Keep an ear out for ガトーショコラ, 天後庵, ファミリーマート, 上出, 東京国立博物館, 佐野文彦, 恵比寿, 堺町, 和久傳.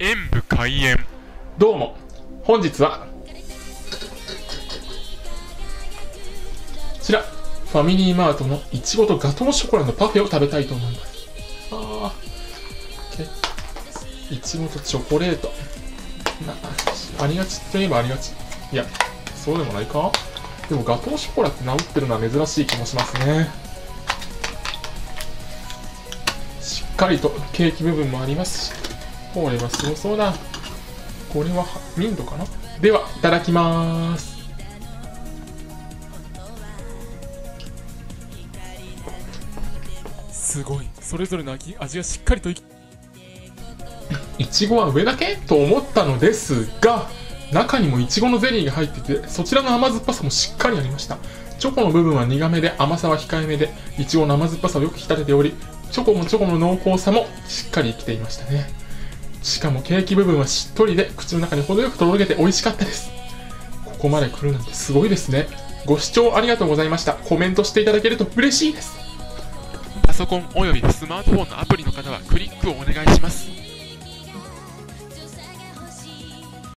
演武開演。どうも、本日はこちらファミリーマートのいちごとガトーショコラのパフェを食べたいと思います。いちごとチョコレートありがちといえばありがち。いや、そうでもないか。でもガトーショコラって名乗ってるのは珍しい気もしますね。しっかりとケーキ部分もありますし、これはすごそうだ。これはミントかな。では、いただきまーす。すごい、それぞれの味がしっかりといちごは上だけと思ったのですが、中にもいちごのゼリーが入ってて、そちらの甘酸っぱさもしっかりありました。チョコの部分は苦めで、甘さは控えめで、いちごの甘酸っぱさをよく引き立てており、チョコの濃厚さもしっかり生きていましたね。しかもケーキ部分はしっとりで、口の中に程よくとろけて美味しかったです。ここまで来るなんてすごいですね。ご視聴ありがとうございました。コメントしていただけると嬉しいです。パソコンおよびスマートフォンのアプリの方はクリックをお願いします。